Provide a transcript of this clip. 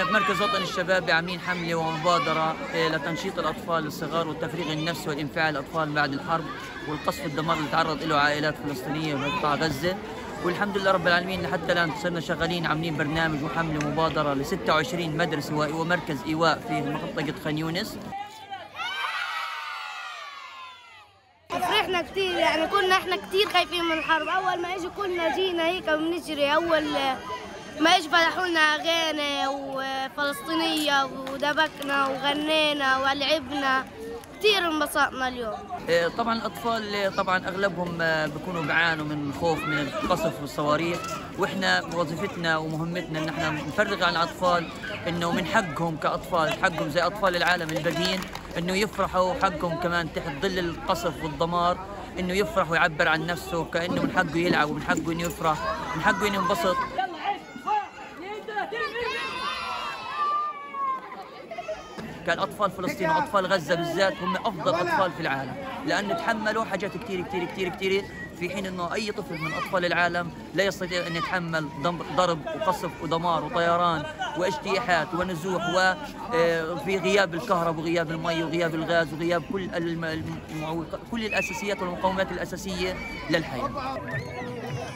نحن بمركز وطن الشباب عاملين حملة ومبادرة لتنشيط الأطفال الصغار والتفريغ النفسي والانفعال الأطفال بعد الحرب والقصف والدمار اللي تعرض له عائلات فلسطينية بقطاع غزة. والحمد لله رب العالمين لحتى الآن صرنا شغالين عاملين برنامج وحملة ومبادرة ل 26 مدرسة ومركز إيواء في منطقة خان يونس. فرحنا كثير، يعني كنا احنا كثير خايفين من الحرب. أول ما إجوا كلنا جينا هيك بنجري، أول ما إجوا فتحوا لنا أغاني وفلسطينية ودبكنا وغنينا ولعبنا، كثير انبسطنا اليوم. طبعا الأطفال طبعا أغلبهم بيكونوا بيعانوا من خوف من القصف والصواريخ، وإحنا وظيفتنا ومهمتنا إن إحنا نفرغ عن الأطفال إنه من حقهم كأطفال، حقهم زي أطفال العالم الباقيين إنه يفرحوا، حقهم كمان تحت ظل القصف والدمار إنه يفرح ويعبر عن نفسه، كأنه من حقه يلعب ومن حقه إنه يفرح، من حقه إنه ينبسط. كان أطفال فلسطين وأطفال غزة بالذات هم أفضل أطفال في العالم، لأنه تحملوا حاجات كثير كثير كثير كثير، في حين أنه أي طفل من أطفال العالم لا يستطيع أن يتحمل ضرب وقصف ودمار وطيران واجتياحات ونزوح وفي غياب الكهرباء وغياب المي وغياب الغاز وغياب كل الأساسيات والمقومات الأساسية للحياة.